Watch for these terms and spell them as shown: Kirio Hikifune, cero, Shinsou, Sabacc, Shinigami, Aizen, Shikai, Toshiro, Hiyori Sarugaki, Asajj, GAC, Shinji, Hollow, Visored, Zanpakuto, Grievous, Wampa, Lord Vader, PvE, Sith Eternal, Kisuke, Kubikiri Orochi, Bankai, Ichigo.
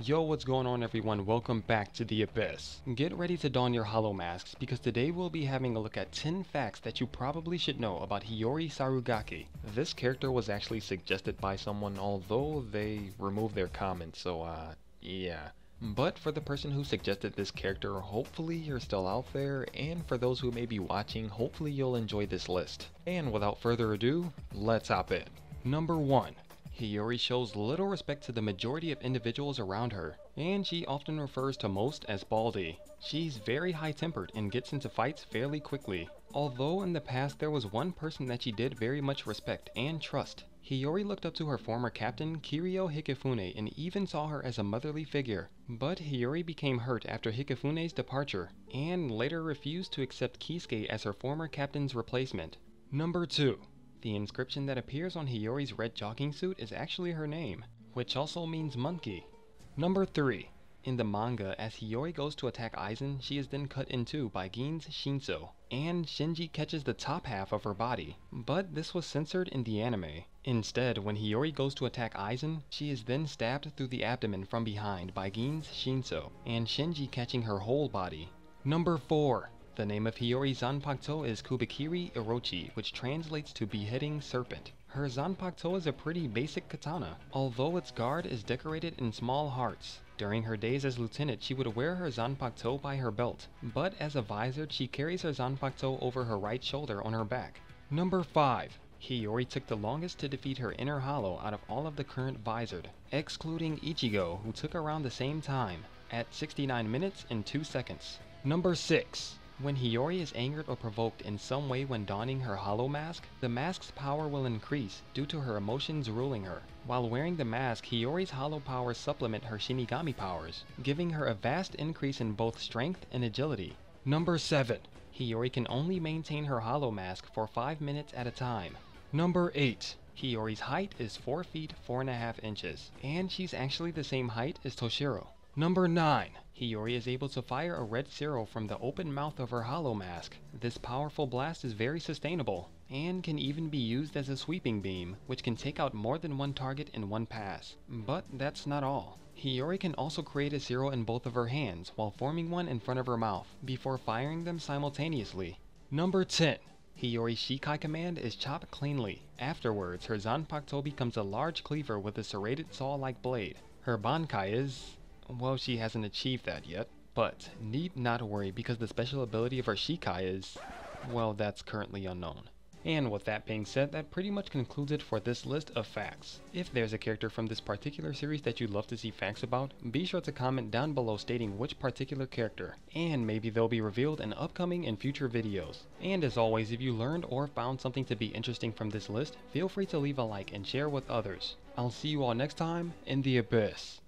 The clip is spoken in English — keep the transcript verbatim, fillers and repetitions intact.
Yo, what's going on everyone, welcome back to the Abyss. Get ready to don your hollow masks because today we'll be having a look at ten facts that you probably should know about Hiyori Sarugaki. This character was actually suggested by someone, although they removed their comment, so uh, yeah. But for the person who suggested this character, hopefully you're still out there, and for those who may be watching, hopefully you'll enjoy this list. And without further ado, let's hop in. Number one. Hiyori shows little respect to the majority of individuals around her, and she often refers to most as Baldy. She's very high-tempered and gets into fights fairly quickly. Although in the past there was one person that she did very much respect and trust. Hiyori looked up to her former captain Kirio Hikifune and even saw her as a motherly figure. But Hiyori became hurt after Hikifune's departure, and later refused to accept Kisuke as her former captain's replacement. Number two. The inscription that appears on Hiyori's red jogging suit is actually her name, which also means monkey. Number three. In the manga, as Hiyori goes to attack Aizen, she is then cut in two by Gin's Shinsou, and Shinji catches the top half of her body, but this was censored in the anime. Instead, when Hiyori goes to attack Aizen, she is then stabbed through the abdomen from behind by Gin's Shinsou, and Shinji catching her whole body. Number four. The name of Hiyori's Zanpakuto is Kubikiri Orochi, which translates to beheading serpent. Her Zanpakuto is a pretty basic katana, although its guard is decorated in small hearts. During her days as lieutenant, she would wear her Zanpakuto by her belt, but as a visored, she carries her Zanpakuto over her right shoulder on her back. Number five. Hiyori took the longest to defeat her inner hollow out of all of the current visored, excluding Ichigo, who took around the same time, at sixty-nine minutes and two seconds. Number six. When Hiyori is angered or provoked in some way when donning her hollow mask, the mask's power will increase due to her emotions ruling her. While wearing the mask, Hiyori's hollow powers supplement her Shinigami powers, giving her a vast increase in both strength and agility. Number seven. Hiyori can only maintain her hollow mask for five minutes at a time. Number eight. Hiyori's height is four feet four and a half inches, and she's actually the same height as Toshiro. Number nine. Hiyori is able to fire a red cero from the open mouth of her hollow mask. This powerful blast is very sustainable, and can even be used as a sweeping beam, which can take out more than one target in one pass. But that's not all. Hiyori can also create a cero in both of her hands, while forming one in front of her mouth, before firing them simultaneously. Number ten. Hiyori's Shikai command is chop cleanly. Afterwards, her Zanpakuto becomes a large cleaver with a serrated saw-like blade. Her Bankai is... well, she hasn't achieved that yet, but need not worry because the special ability of her Shikai is... well, that's currently unknown. And with that being said, that pretty much concludes it for this list of facts. If there's a character from this particular series that you'd love to see facts about, be sure to comment down below stating which particular character, and maybe they'll be revealed in upcoming and future videos. And as always, if you learned or found something to be interesting from this list, feel free to leave a like and share with others. I'll see you all next time in the Abyss.